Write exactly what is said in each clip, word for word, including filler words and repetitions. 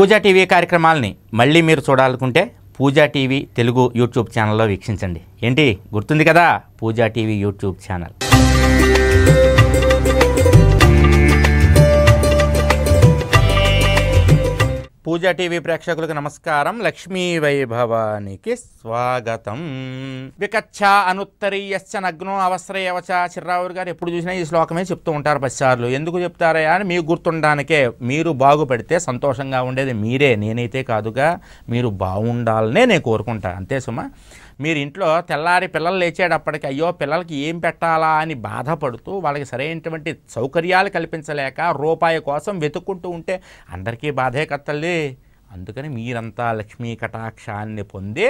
పూజా TV కార్యక్రమాలను మళ్ళీ మీరు చూడాలనుకుంటే పూజా టీవీ తెలుగు యూట్యూబ్ ఛానల్లో వీక్షించండి. ఏంటి గుర్తుంది కదా, Pooja TV YouTube channel. Pooja TV ప్రేక్షకులకు నమస్కారం, లక్ష్మీ వైభవానికి స్వాగతం. వికచ్చ అనుత్తరీయశ్చ నగ్నో అవశ్రయవచ చిర్రావురు గారు ఎప్పుడు చూసినా ఈ శ్లోకమే చెప్తూ ఉంటారు పశ్చారులు. ఎందుకు చెప్తారయ్యా అని మీకు గుర్తుండడానికే. మీరు బాగుపడితే సంతోషంగా ఉండేది మీరే, నేనైతే కాదుగా. మీరు బాగుండాలనే నేను కోరుకుంటా అంతే సుమా. మీరు ఇంట్లో తెల్లారి పిల్లలు లేచేటప్పటికి అయ్యో పిల్లలకి ఏం పెట్టాలా అని బాధపడుతూ వాళ్ళకి సరైనటువంటి సౌకర్యాలు కల్పించలేక రూపాయి కోసం వెతుక్కుంటూ ఉంటే అందరికీ బాధే కత్తల్లి. అందుకని మీరంతా లక్ష్మీ కటాక్షాన్ని పొంది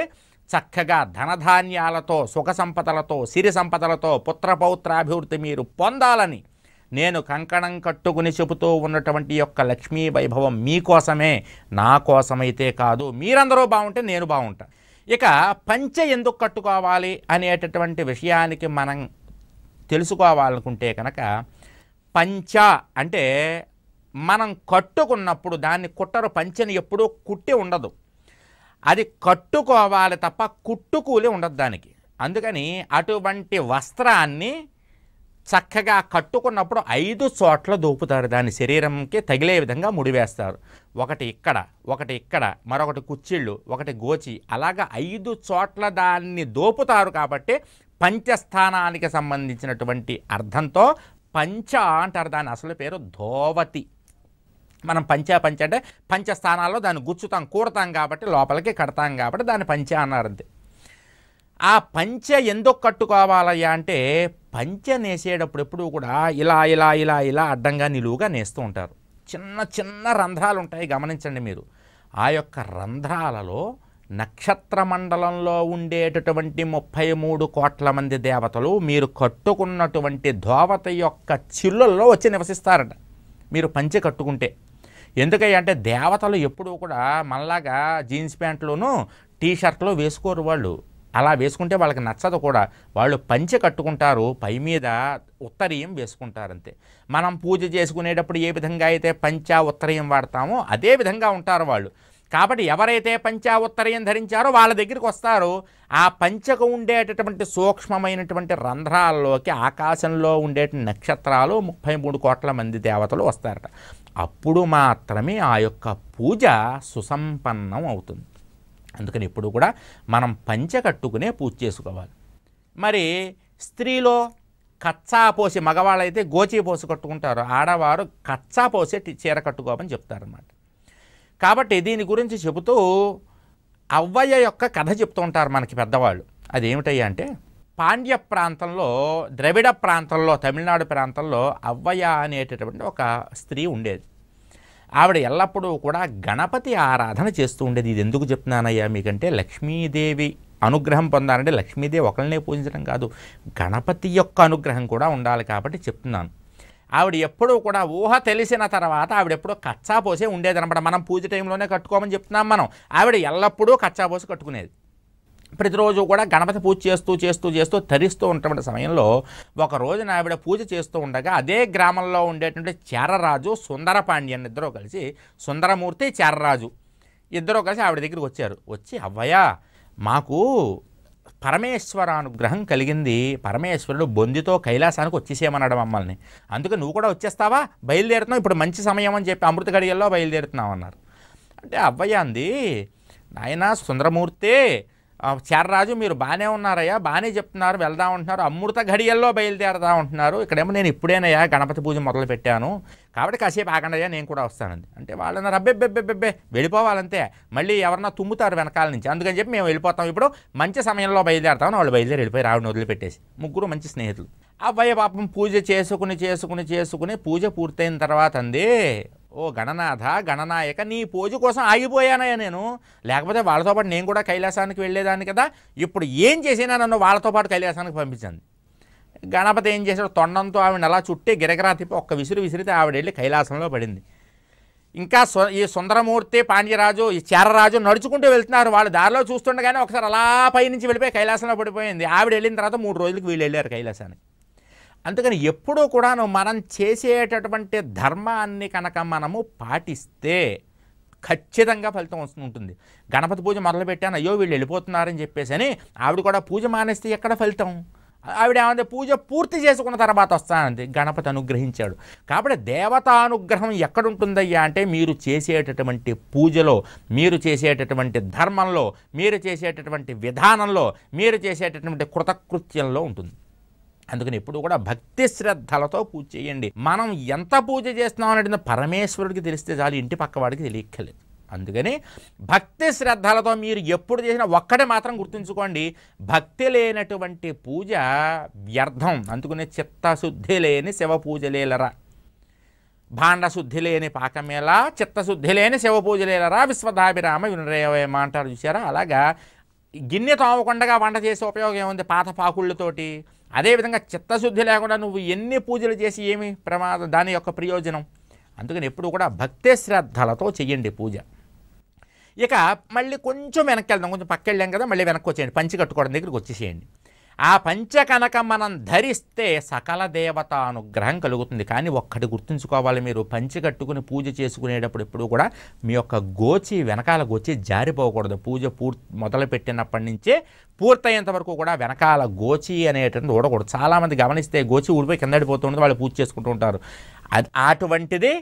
చక్కగా ధనధాన్యాలతో సుఖ సంపదలతో సిరి సంపదలతో పుత్రపౌత్రాభివృద్ధి మీరు పొందాలని నేను కంకణం కట్టుకుని చెబుతూ ఉన్నటువంటి యొక్క లక్ష్మీ వైభవం మీకోసమే, నా కోసమైతే కాదు. మీరందరూ బాగుంటే నేను బాగుంటాను. ఇక పంచె ఎందుకు కట్టుకోవాలి అనేటటువంటి విషయానికి మనం తెలుసుకోవాలనుకుంటే కనుక, పంచె అంటే మనం కట్టుకున్నప్పుడు దాన్ని కుట్టరు, పంచెని ఎప్పుడూ కుట్టి ఉండదు, అది కట్టుకోవాలి తప్ప కుట్టుకూలి ఉండదు దానికి. అందుకని అటువంటి వస్త్రాన్ని చక్కగా కట్టుకున్నప్పుడు ఐదు చోట్ల దూపుతారు, దాని శరీరంకి తగిలే విధంగా ముడివేస్తారు. ఒకటి ఇక్కడ, ఒకటి ఇక్కడ, మరొకటి కుచ్చిళ్ళు, ఒకటి గోచి, అలాగా ఐదు చోట్ల దాన్ని దూపుతారు. కాబట్టి పంచస్థానానికి సంబంధించినటువంటి అర్థంతో పంచ అంటారు. దాని అసలు పేరు ధోవతి. మనం పంచ పంచ అంటే పంచస్థానాల్లో దాన్ని గుచ్చుతాం, కూడతాం కాబట్టి లోపలికి కడతాం కాబట్టి దాన్ని పంచ అన్నారు అంతే. ఆ పంచె ఎందుకు కట్టుకోవాలయ్యా అంటే పంచె నేసేటప్పుడు ఎప్పుడూ కూడా ఇలా ఇలా ఇలా ఇలా అడ్డంగా నిలువుగా నేస్తూ ఉంటారు. చిన్న చిన్న రంధ్రాలు ఉంటాయి గమనించండి మీరు. ఆ యొక్క రంధ్రాలలో నక్షత్ర మండలంలో ఉండేటటువంటి ముప్పై మూడు కోట్ల మంది దేవతలు మీరు కట్టుకున్నటువంటి ధోవత యొక్క చిల్లుల్లో వచ్చి నివసిస్తారట మీరు పంచె కట్టుకుంటే. ఎందుకంటే దేవతలు ఎప్పుడూ కూడా మనలాగా జీన్స్ ప్యాంట్లోనూ టీ షర్ట్లో వేసుకోరు వాళ్ళు, అలా వేసుకుంటే వాళ్ళకి నచ్చదు కూడా. వాళ్ళు పంచె కట్టుకుంటారు, పై మీద ఉత్తరీయం వేసుకుంటారంతే. మనం పూజ చేసుకునేటప్పుడు ఏ విధంగా అయితే పంచ ఉత్తరీయం వాడతామో అదే విధంగా ఉంటారు వాళ్ళు. కాబట్టి ఎవరైతే పంచ ఉత్తరీయం ధరించారో వాళ్ళ దగ్గరికి వస్తారు. ఆ పంచకు ఉండేటటువంటి సూక్ష్మమైనటువంటి రంధ్రాల్లోకి ఆకాశంలో ఉండే నక్షత్రాలు ముప్పై మూడు కోట్ల మంది దేవతలు వస్తారట. అప్పుడు మాత్రమే ఆ యొక్క పూజ సుసంపన్నం అవుతుంది. అందుకని ఇప్పుడు కూడా మనం పంచె కట్టుకునే పూజ చేసుకోవాలి. మరి స్త్రీలో కచ్చా పోసి, మగవాళ్ళైతే గోచి పోసి కట్టుకుంటారు, ఆడవారు కచ్చా పోసే చీర కట్టుకోమని చెప్తారన్నమాట. కాబట్టి దీని గురించి చెబుతూ అవ్వయ్య యొక్క కథ చెప్తూ ఉంటారు మనకి పెద్దవాళ్ళు. అదేమిటయ్యా అంటే పాండ్య ప్రాంతంలో, ద్రవిడ ప్రాంతంలో, తమిళనాడు ప్రాంతంలో అవ్వయ్య అనేటటువంటి ఒక స్త్రీ ఉండేది. ఆవిడ ఎల్లప్పుడూ కూడా గణపతి ఆరాధన చేస్తూ ఉండేది. ఇది ఎందుకు చెప్తున్నానయ్యా మీకంటే, లక్ష్మీదేవి అనుగ్రహం పొందాలంటే లక్ష్మీదేవి ఒకళ్ళనే పూజించడం కాదు, గణపతి యొక్క అనుగ్రహం కూడా ఉండాలి కాబట్టి చెప్తున్నాను. ఆవిడ ఎప్పుడూ కూడా ఊహ తెలిసిన తర్వాత ఆవిడ ఎప్పుడూ కచ్చా పోసే ఉండేదనమాట. మనం పూజ టైంలోనే కట్టుకోమని చెప్తున్నాం మనం. ఆవిడ ఎల్లప్పుడూ కచ్చా పోసి కట్టుకునేది. ప్రతిరోజు కూడా గణపతి పూజ చేస్తూ చేస్తూ చేస్తూ తరిస్తూ ఉన్నటువంటి సమయంలో ఒక రోజున ఆవిడ పూజ చేస్తూ ఉండగా అదే గ్రామంలో ఉండేటువంటి చేరరాజు సుందరపాండ్యన్ ఇద్దరూ కలిసి, సుందరమూర్తి చేరరాజు ఇద్దరూ కలిసి ఆవిడ దగ్గరికి వచ్చారు. వచ్చి అవ్వయ్య మాకు పరమేశ్వర అనుగ్రహం కలిగింది, పరమేశ్వరుడు బొందితో కైలాసానికి వచ్చేసేయమన్నాడు మమ్మల్ని, అందుకే నువ్వు కూడా వచ్చేస్తావా, బయలుదేరుతున్నావు, ఇప్పుడు మంచి సమయం అని చెప్పి అమృత గడియల్లో బయలుదేరుతున్నావు అన్నారు. అంటే అవ్వయ్య అంది, నాయన సుందరమూర్తి చేరరాజు మీరు బాగానే ఉన్నారయ్యా, బాగానే చెప్తున్నారు, వెళ్దాం అంటున్నారు, అమృత ఘడియల్లో బయలుదేరదా అంటున్నారు, ఇక్కడేమో నేను ఇప్పుడేనయ్యా గణపతి పూజ మొదలు పెట్టాను కాబట్టి కాసేపు ఆగండియా నేను కూడా వస్తానండి అంటే వాళ్ళని రబ్బెబ్బెబ్బెబ్బెబ్బే వెళ్ళిపోవాలంతే, మళ్ళీ ఎవరన్నా తుమ్ముతారు వెనకాల నుంచి, అందుకని చెప్పి మేము వెళ్ళిపోతాం, ఇప్పుడు మంచి సమయంలో బయలుదేరతామని వాళ్ళు బయలుదేరి వెళ్ళిపోయి రావిని వదిలిపెట్టేసి ముగ్గురు మంచి స్నేహితులు. అబ్బాయి పాపం పూజ చేసుకుని చేసుకుని చేసుకుని పూజ పూర్తయిన తర్వాత అంది, ఓ గణనాథ గణనాయక, నీ పూజ కోసం ఆగిపోయానయ్యా నేను, లేకపోతే వాళ్ళతో పాటు నేను కూడా కైలాసానికి వెళ్ళేదాన్ని కదా, ఇప్పుడు ఏం చేసినా నన్ను వాళ్ళతో పాటు కైలాసానికి పంపించింది. గణపతి ఏం చేశాడు, తొండంతో ఆవిడ అలా చుట్టి గిరగిరా తిప్పి ఒక్క విసిరి విసిరితే ఆవిడ వెళ్ళి కైలాసంలో పడింది. ఇంకా ఈ సుందరమూర్తి పాండ్యరాజు ఈ చేరరాజు నడుచుకుంటూ వెళ్తున్నారు, వాళ్ళు దారిలో చూస్తుండగానే ఒకసారి అలా పైనుంచి వెళ్ళిపోయి కైలాసంలో పడిపోయింది. ఆవిడ వెళ్ళిన తర్వాత మూడు రోజులకు వీళ్ళు వెళ్ళారు కైలాసానికి. అందుకని ఎప్పుడూ కూడాను మనం చేసేటటువంటి ధర్మాన్ని కనుక మనము పాటిస్తే ఖచ్చితంగా ఫలితం వస్తుంటుంది. గణపతి పూజ మొదలుపెట్టాను అయ్యో వీళ్ళు వెళ్ళిపోతున్నారని చెప్పేసి అని ఆవిడ కూడా పూజ మానేస్తే ఎక్కడ ఫలితం? ఆవిడ ఏమంటే పూజ పూర్తి చేసుకున్న తర్వాత వస్తానంది. గణపతి అనుగ్రహించాడు కాబట్టి దేవతానుగ్రహం ఎక్కడుంటుందయ్యా అంటే మీరు చేసేటటువంటి పూజలో, మీరు చేసేటటువంటి ధర్మంలో, మీరు చేసేటటువంటి విధానంలో, మీరు చేసేటటువంటి కృతకృత్యంలో ఉంటుంది. అందుకని ఎప్పుడు కూడా భక్తి శ్రద్ధలతో పూజ చేయండి. మనం ఎంత పూజ చేస్తున్నాం అనేది పరమేశ్వరుడికి తెలిస్తే చాలు, ఇంటి పక్కవాడికి తెలియక్కర్లేదు. అందుకని భక్తి శ్రద్ధలతో మీరు ఎప్పుడు చేసినా ఒక్కటే మాత్రం గుర్తుంచుకోండి, భక్తి లేనటువంటి పూజ వ్యర్థం. అందుకనే చిత్తశుద్ధి లేని శివ పూజలేలరా, భాండశుద్ధి లేని పాకమేలా, చిత్తశుద్ధి లేని శివ పూజలేలరా విశ్వదాభిరామ వినరేవయమ అంటారు చూసారా. అలాగా గిన్నె తోమకుండా వంట చేసే ఉపయోగం ఏముంది పాత పాకుళ్ళతోటి? అదేవిధంగా చిత్తశుద్ధి లేకుండా నువ్వు ఎన్ని పూజలు చేసి ఏమి ప్రమాదం, దాని యొక్క ప్రయోజనం? అందుకని ఎప్పుడు కూడా భక్తి శ్రద్ధలతో చెయ్యండి పూజ. ఇక మళ్ళీ కొంచెం వెనక్కి వెళ్దాం, కొంచెం పక్క వెళ్ళాం కదా, మళ్ళీ వెనక్కి వచ్చేయండి. పంచి కట్టుకోవడం దగ్గరికి వచ్చేసేయండి. ఆ పంచ కనుక మనం ధరిస్తే సకల దేవత అనుగ్రహం కలుగుతుంది. కానీ ఒక్కటి గుర్తుంచుకోవాలి, మీరు పంచి కట్టుకుని పూజ చేసుకునేటప్పుడు ఎప్పుడు కూడా మీ యొక్క గోచి వెనకాల గోచి జారిపోకూడదు. పూజ పూర్తి మొదలుపెట్టినప్పటి నుంచే పూర్తయ్యేంత వరకు కూడా వెనకాల గోచి అనేటువంటి ఊడకూడదు. చాలామంది గమనిస్తే గోచి ఊడిపోయి కింద పడిపోతుంటుంది, వాళ్ళు పూజ చేసుకుంటూ ఉంటారు. అది అటువంటిది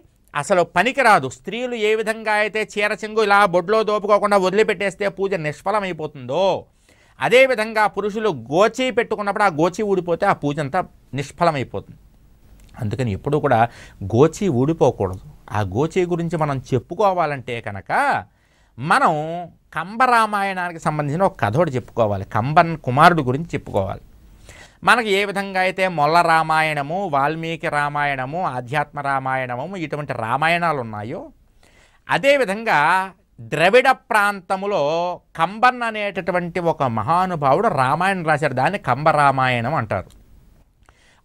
అసలు పనికిరాదు. స్త్రీలు ఏ విధంగా అయితే చీర చెంగు ఇలా బొడ్లో దోపుకోకుండా వదిలిపెట్టేస్తే పూజ నిష్ఫలమైపోతుందో, అదేవిధంగా పురుషులు గోచి పెట్టుకున్నప్పుడు ఆ గోచి ఊడిపోతే ఆ పూజ అంతా నిష్ఫలమైపోతుంది. అందుకని ఎప్పుడూ కూడా గోచి ఊడిపోకూడదు. ఆ గోచి గురించి మనం చెప్పుకోవాలంటే కనుక మనం కంబరామాయణానికి సంబంధించిన ఒక కథ ఒకటి చెప్పుకోవాలి. కంబన్ కుమారుడు గురించి చెప్పుకోవాలి. మనకి ఏ విధంగా అయితే మొల్ల రామాయణము, వాల్మీకి రామాయణము, ఆధ్యాత్మ రామాయణము ఇటువంటి రామాయణాలు ఉన్నాయో, అదేవిధంగా ద్రవిడ ప్రాంతములో కంబన్ అనేటటువంటి ఒక మహానుభావుడు రామాయణం రాశారు. దాన్ని కంబరామాయణం అంటారు.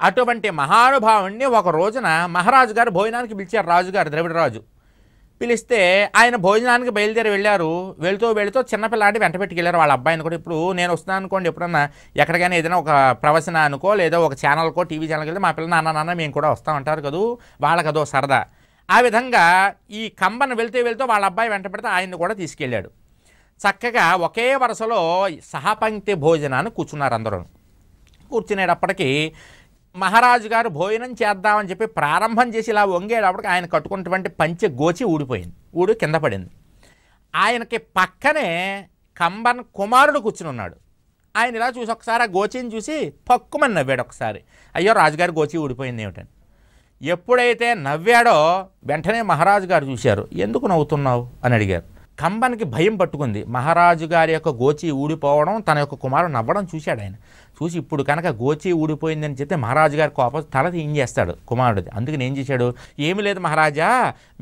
అటువంటి మహానుభావుడిని ఒక రోజున మహారాజు గారు భోజనానికి పిలిచారు. రాజుగారు ద్రవిడరాజు పిలిస్తే ఆయన భోజనానికి బయలుదేరి వెళ్ళారు. వెళుతూ వెళుతూ చిన్నపిల్లాంటి వెంట పెట్టుకెళ్ళారు వాళ్ళ అబ్బాయిని కూడా. ఇప్పుడు నేను వస్తున్నాను అనుకోండి, ఎప్పుడన్నా ఎక్కడికైనా ఏదైనా ఒక ప్రవచన అనుకో లేదా ఒక ఛానల్కో టీవీ ఛానల్కి వెళ్తే మా పిల్లలు నాన్న నాన్న మేము కూడా వస్తామంటారు కదూ, వాళ్ళకదో సరదా. ఆ విధంగా ఈ కంబను వెళ్తూ వెళ్తూ వాళ్ళ అబ్బాయి వెంట పెడితే ఆయన్ని కూడా తీసుకెళ్ళాడు. చక్కగా ఒకే వరుసలో సహపంక్తి భోజనాన్ని కూర్చున్నారు అందరూ. కూర్చునేటప్పటికీ మహారాజు గారు భోజనం చేద్దామని చెప్పి ప్రారంభం చేసి ఇలా వంగేటప్పటికి ఆయన కట్టుకున్నటువంటి పంచె గోచి ఊడిపోయింది, ఊడి కింద పడింది. ఆయనకి పక్కనే కంబన్ కుమారుడు కూర్చుని ఉన్నాడు. ఆయన ఇలా చూసి ఒకసారి ఆ గోచిని చూసి పక్కుమని నవ్వాడు. ఒకసారి అయ్యో రాజుగారి గోచి ఊడిపోయింది ఏమిటని ఎప్పుడైతే నవ్వాడో వెంటనే మహారాజు గారు చూశారు. ఎందుకు నవ్వుతున్నావు అని అడిగారు. కంబన్కి భయం పట్టుకుంది. మహారాజు గారి యొక్క గోచి ఊడిపోవడం, తన యొక్క కుమారుడు నవ్వడం చూశాడు ఆయన. చూసి ఇప్పుడు కనుక గోచి ఊడిపోయిందని చెప్తే మహారాజు గారి కోపం తల ఏం చేస్తాడు కుమారుడిది. అందుకని ఏం చేశాడు, ఏమి లేదు మహారాజా,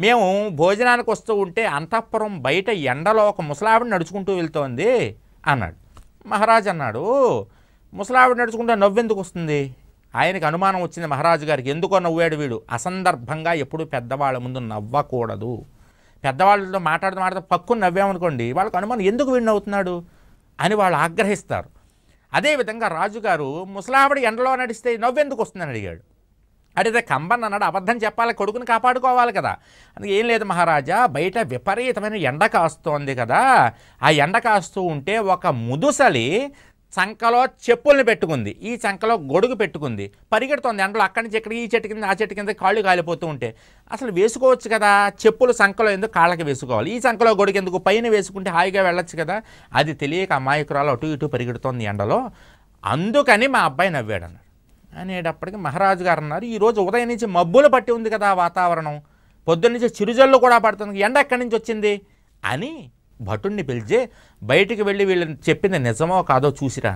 మేము భోజనానికి వస్తూ ఉంటే అంతఃపురం బయట ఎండలో ఒక ముసలావిడ నడుచుకుంటూ వెళ్తోంది అన్నాడు. మహారాజు అన్నాడు, ముసలావిడ నడుచుకుంటే నవ్వెందుకు వస్తుంది? ఆయనకు అనుమానం వచ్చింది మహారాజు గారికి, ఎందుకో నవ్వాడు వీడు. అసందర్భంగా ఎప్పుడు పెద్దవాళ్ళ ముందు నవ్వకూడదు. పెద్దవాళ్ళతో మాట్లాడుతూ మాట్లాడుతూ పక్కుని నవ్వామనుకోండి, వాళ్ళకు అనుమానం ఎందుకు వీడు నవ్వుతున్నాడు అని వాళ్ళు ఆగ్రహిస్తారు. అదేవిధంగా రాజుగారు ముసలావిడ ఎండలో నడిస్తే నవ్వెందుకు వస్తుందని అడిగాడు. అడిగితే కంబన్ అన్నాడు అబద్ధం చెప్పాలి, కొడుకుని కాపాడుకోవాలి కదా. అందుకే ఏం లేదు మహారాజా, బయట విపరీతమైన ఎండ కాస్తోంది కదా, ఆ ఎండ కాస్తూ ఉంటే ఒక ముదుసలి చంకలో చెప్పుల్ని పెట్టుకుంది, ఈ చంకలో గొడుగు పెట్టుకుంది, పరిగెడుతోంది ఎండలో అక్కడి నుంచి ఎక్కడికి, ఈ చెట్టు కింద ఆ చెట్టు కింద, కాళ్ళు కాలిపోతూ ఉంటే అసలు వేసుకోవచ్చు కదా చెప్పులు, సంకలో ఎందుకు కాళ్ళకి వేసుకోవాలి, ఈ సంకలో గొడుగు ఎందుకు, పైన వేసుకుంటే హాయిగా వెళ్ళొచ్చు కదా. అది తెలియక అమాయకురాలు అటు ఇటు పరిగెడుతోంది ఎండలో, అందుకని మా అబ్బాయి నవ్వాడు అన్నాడు. అనేటప్పటికి మహారాజు గారు అన్నారు, ఈరోజు ఉదయం నుంచి మబ్బులు పట్టి ఉంది కదా వాతావరణం, పొద్దున్నుంచి చిరుజల్లు కూడా పడుతుంది, ఎండ ఎక్కడి నుంచి వచ్చింది అని భటుడిని పిలిచి బయటికి వెళ్ళి వీళ్ళని చెప్పింది నిజమో కాదో చూసిరా.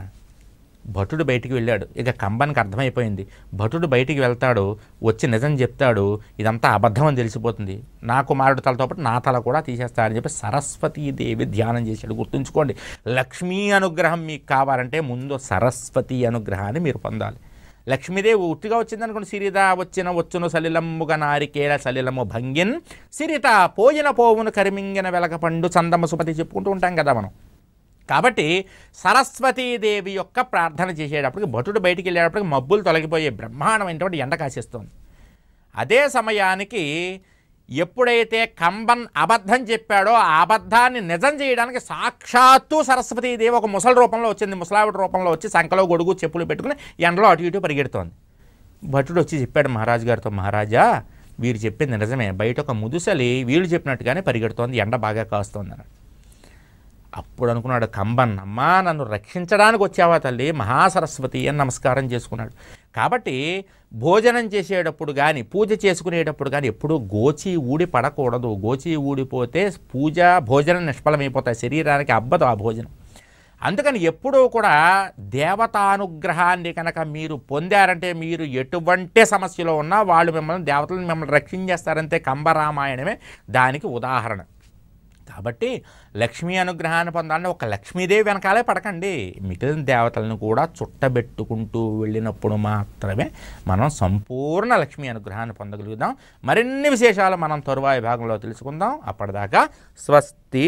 భటుడు బయటికి వెళ్ళాడు. ఇక కంబన్కి అర్థమైపోయింది, భటుడు బయటికి వెళ్తాడు, వచ్చి నిజం చెప్తాడు, ఇదంతా అబద్ధం అని తెలిసిపోతుంది, నా కుమారుడు తలతో పాటు నా తల కూడా తీసేస్తాడని చెప్పి సరస్వతీదేవి ధ్యానం చేశాడు. గుర్తుంచుకోండి, లక్ష్మీ అనుగ్రహం మీకు కావాలంటే ముందు సరస్వతి అనుగ్రహాన్ని మీరు పొందాలి. లక్ష్మీదేవి ఉట్టిగా వచ్చిందనుకోండి, సిరిత వచ్చిన వచ్చును సలిలమ్ముగ నారికేల సలిలము భంగిన్ సిరిత పోయిన పోవును కరిమింగిన వెలక పండు చందమ్మ సుమతి చెప్పుకుంటూ ఉంటాం కదా మనం. కాబట్టి సరస్వతీదేవి యొక్క ప్రార్థన చేసేటప్పటికి భటుడు బయటికి వెళ్ళేటప్పటికి మబ్బులు తొలగిపోయే బ్రహ్మాండమైనటువంటి ఎండ కాసేస్తుంది. అదే సమయానికి ఎప్పుడైతే కంబన్ అబద్ధం చెప్పాడో ఆ అబద్ధాన్ని నిజం చేయడానికి సాక్షాత్తు సరస్వతి దేవి ఒక ముసల రూపంలో వచ్చింది. ముసలావిడ రూపంలో వచ్చి సంకలో గొడుగు చెప్పులు పెట్టుకుని ఎండలో అటు ఇటు పరిగెడుతోంది. భటుడు వచ్చి చెప్పాడు మహారాజు గారితో, మహారాజా వీరు చెప్పింది నిజమే, బయట ఒక ముదుసలి వీళ్ళు చెప్పినట్టుగానే పరిగెడుతోంది, ఎండ బాగా కాస్తోంది అన్నాడు. అప్పుడు అనుకున్నాడు కంబన్, అమ్మా నన్ను రక్షించడానికి వచ్చావా తల్లి మహాసరస్వతి అని నమస్కారం చేసుకున్నాడు. కాబట్టి భోజనం చేసేటప్పుడు కానీ పూజ చేసుకునేటప్పుడు కానీ ఎప్పుడూ గోచి ఊడి పడకూడదు. గోచి ఊడిపోతే పూజ భోజనం నిష్ఫలమైపోతాయి, శరీరానికి అబ్బదు ఆ భోజనం. అందుకని ఎప్పుడూ కూడా దేవతానుగ్రహాన్ని కనుక మీరు పొందారంటే మీరు ఎటువంటి సమస్యలో ఉన్నా వాళ్ళు మిమ్మల్ని దేవతలను మిమ్మల్ని రక్షించేస్తారంటే కంబరామాయణమే దానికి ఉదాహరణ. కాబట్టి లక్ష్మీ అనుగ్రహాన్ని పొందాలని ఒక లక్ష్మీదేవి వెనకాలే పడకండి. మిగిలిన దేవతలను కూడా చుట్టబెట్టుకుంటూ వెళ్ళినప్పుడు మాత్రమే మనం సంపూర్ణ లక్ష్మీ అనుగ్రహాన్ని పొందగలుగుతాం. మరిన్ని విశేషాలు మనం తరువాయి భాగంలో తెలుసుకుందాం. అప్పటిదాకా స్వస్తి.